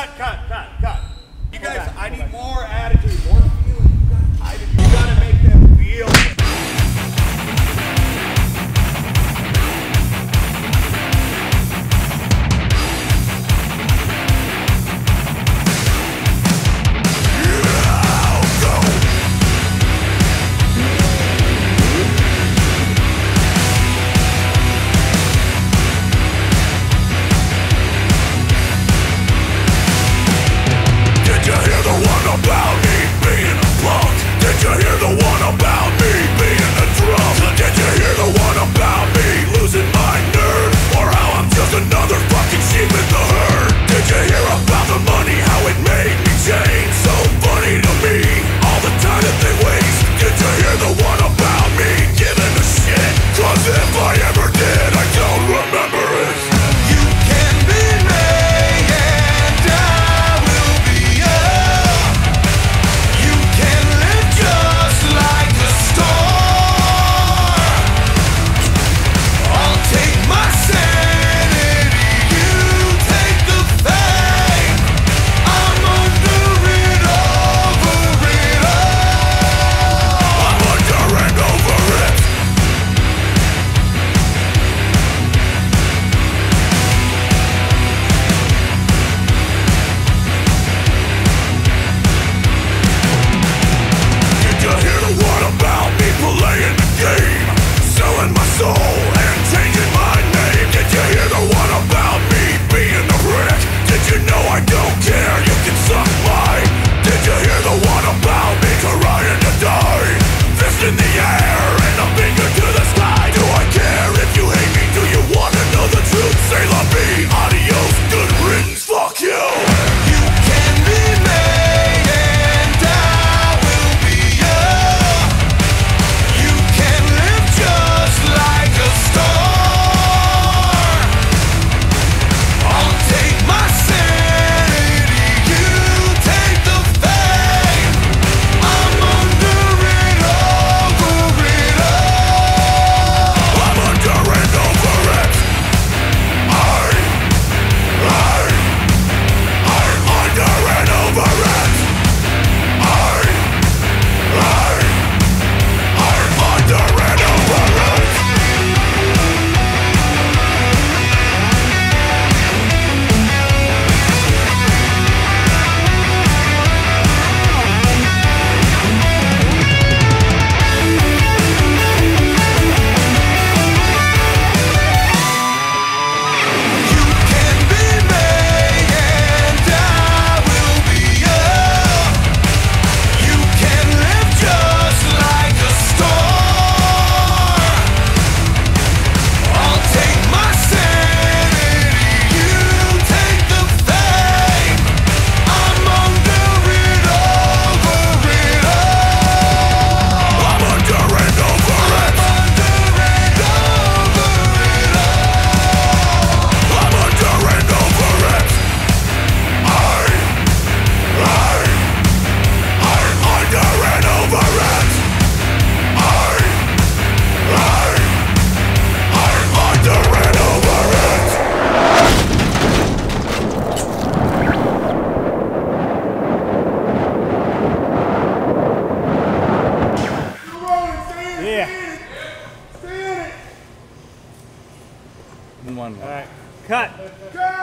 Cut. You guys, I need more attitude, more feeling. You gotta make them feel. One. All right, cut.